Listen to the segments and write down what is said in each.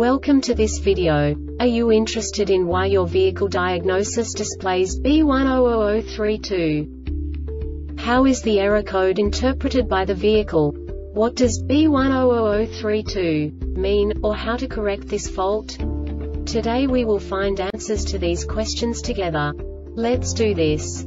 Welcome to this video. Are you interested in why your vehicle diagnosis displays B100032? How is the error code interpreted by the vehicle? What does B100032 mean, or how to correct this fault? Today we will find answers to these questions together. Let's do this.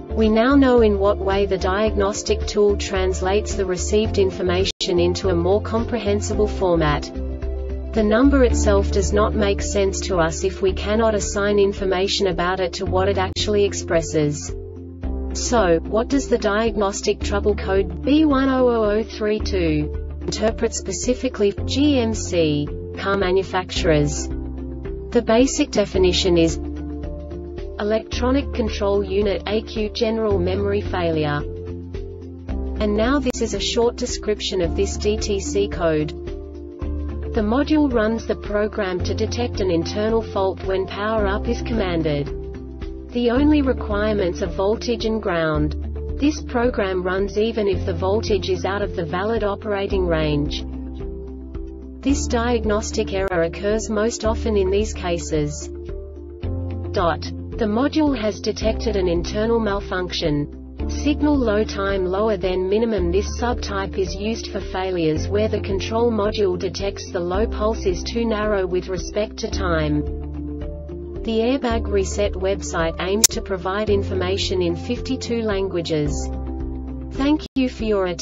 We now know in what way the diagnostic tool translates the received information into a more comprehensible format. The number itself does not make sense to us if we cannot assign information about it to what it actually expresses. So, what does the diagnostic trouble code B100032 interpret specifically for GMC car manufacturers? The basic definition is electronic control unit ECU general memory failure. And now this is a short description of this DTC code. The module runs the program to detect an internal fault when power up is commanded. The only requirements are voltage and ground. This program runs even if the voltage is out of the valid operating range. This diagnostic error occurs most often in these cases. The module has detected an internal malfunction. Signal low time lower than minimum. This subtype is used for failures where the control module detects the low pulse is too narrow with respect to time. The Airbag Reset website aims to provide information in 52 languages. Thank you for your attention.